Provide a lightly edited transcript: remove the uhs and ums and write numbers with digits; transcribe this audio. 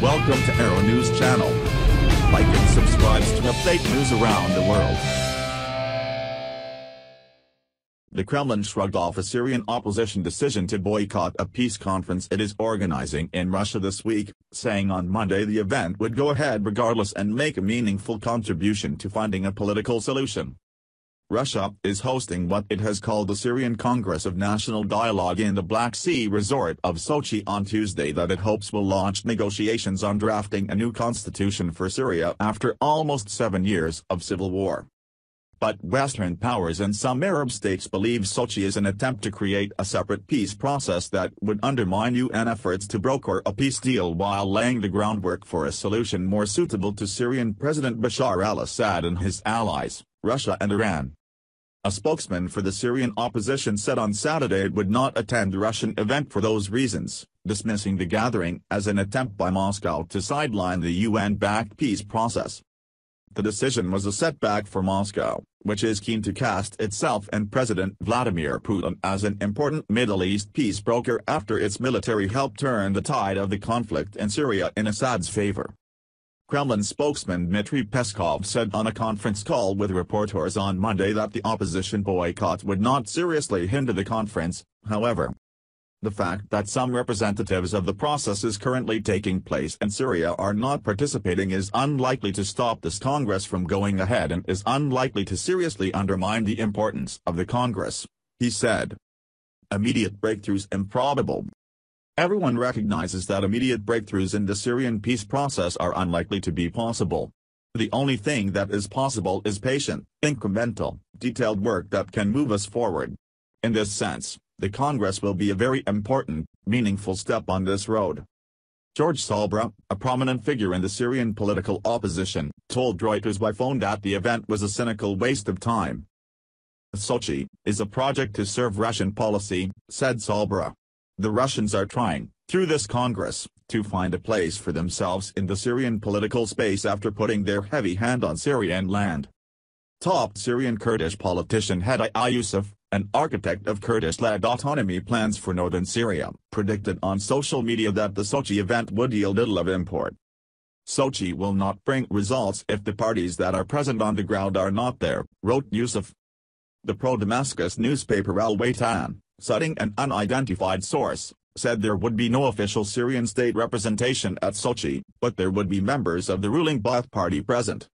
Welcome to Arrow News Channel. Like and subscribe to update news around the world. The Kremlin shrugged off a Syrian opposition decision to boycott a peace conference it is organizing in Russia this week, saying on Monday the event would go ahead regardless and make a meaningful contribution to finding a political solution. Russia is hosting what it has called the Syrian Congress of National Dialogue in the Black Sea resort of Sochi on Tuesday that it hopes will launch negotiations on drafting a new constitution for Syria after almost 7 years of civil war. But Western powers and some Arab states believe Sochi is an attempt to create a separate peace process that would undermine UN efforts to broker a peace deal while laying the groundwork for a solution more suitable to Syrian President Bashar al-Assad and his allies, Russia and Iran. A spokesman for the Syrian opposition said on Saturday it would not attend the Russian event for those reasons, dismissing the gathering as an attempt by Moscow to sideline the UN-backed peace process. The decision was a setback for Moscow, which is keen to cast itself and President Vladimir Putin as an important Middle East peace broker after its military helped turn the tide of the conflict in Syria in Assad's favor. Kremlin spokesman Dmitry Peskov said on a conference call with reporters on Monday that the opposition boycott would not seriously hinder the conference, however. The fact that some representatives of the processes currently taking place in Syria are not participating is unlikely to stop this Congress from going ahead and is unlikely to seriously undermine the importance of the Congress, he said. Immediate breakthroughs improbable. Everyone recognizes that immediate breakthroughs in the Syrian peace process are unlikely to be possible. The only thing that is possible is patient, incremental, detailed work that can move us forward. In this sense, the Congress will be a very important, meaningful step on this road. George Sabra, a prominent figure in the Syrian political opposition, told Reuters by phone that the event was a cynical waste of time. Sochi is a project to serve Russian policy, said Sabra. The Russians are trying, through this Congress, to find a place for themselves in the Syrian political space after putting their heavy hand on Syrian land. Top Syrian Kurdish politician Hediya Yousaf, an architect of Kurdish-led autonomy plans for northern Syria, predicted on social media that the Sochi event would yield little of import. Sochi will not bring results if the parties that are present on the ground are not there, wrote Yousaf. The pro-Damascus newspaper Al-Waytan, citing an unidentified source, said there would be no official Syrian state representation at Sochi, but there would be members of the ruling Ba'ath Party present.